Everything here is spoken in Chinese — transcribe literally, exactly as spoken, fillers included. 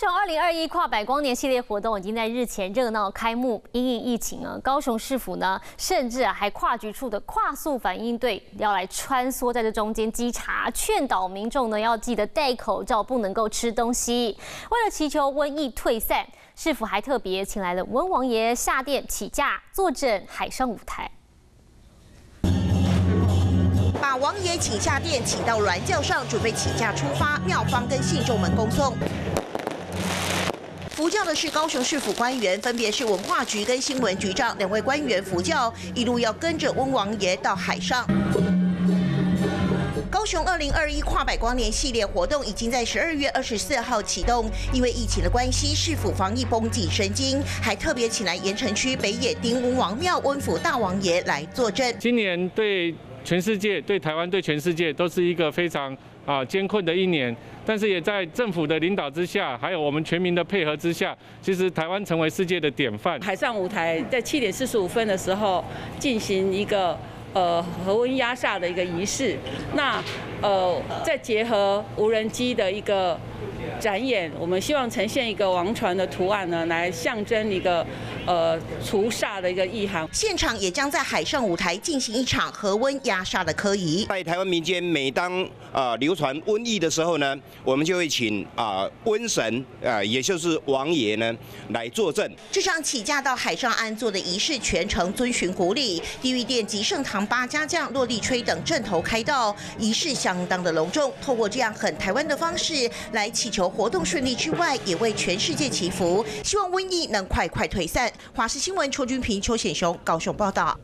高雄二零二一跨百光年系列活动已经在日前热闹开幕，因应疫情啊，高雄市府呢，甚至啊还跨局处的跨速反应队要来穿梭在这中间稽查，劝导民众呢要记得戴口罩，不能够吃东西。为了祈求瘟疫退散，市府还特别请来了温王爷下殿起驾，坐镇海上舞台。 把王爷请下殿，请到銮轿上，准备起驾出发，庙方跟信众们恭送。扶轿的是高雄市府官员，分别是文化局跟新闻局长两位官员扶轿，一路要跟着温王爷到海上。 高雄二零二一跨百光年系列活动已经在十二月二十四号启动，因为疫情的关系，市府防疫绷紧神经，还特别请来盐城区北野町温王庙温府大王爷来坐镇。今年对全世界、对台湾、对全世界都是一个非常啊艰困的一年，但是也在政府的领导之下，还有我们全民的配合之下，其实台湾成为世界的典范。海上舞台在七点四十五分的时候进行一个。 呃，恒温压煞的一个仪式，那呃，再结合无人机的一个展演，我们希望呈现一个王船的图案呢，来象征一个呃除煞的一个意涵。现场也将在海上舞台进行一场恒温压煞的科仪。在台湾民间，每当呃流传瘟疫的时候呢，我们就会请啊瘟神呃，也就是王爷呢来坐镇。这场起驾到海上安座的仪式，全程遵循古礼，地狱殿及盛唐。 八家将、落地吹等阵头开道，仪式相当的隆重。透过这样很台湾的方式来祈求活动顺利之外，也为全世界祈福，希望瘟疫能快快退散。华视新闻邱君平、邱显雄高雄报道。